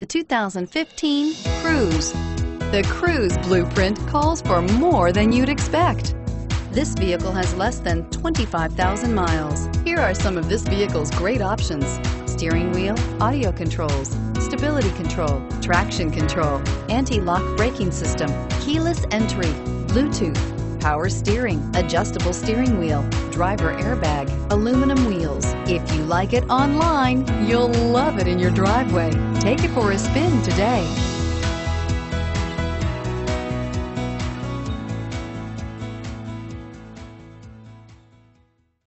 The 2015 Cruise. The Cruise blueprint calls for more than you'd expect. This vehicle has less than 25,000 miles. Here are some of this vehicle's great options: steering wheel audio controls, stability control, traction control, anti-lock braking system, keyless entry, Bluetooth, power steering, adjustable steering wheel, driver airbag, aluminum wheels. If you like it online, you'll love it in your driveway. Take it for a spin today.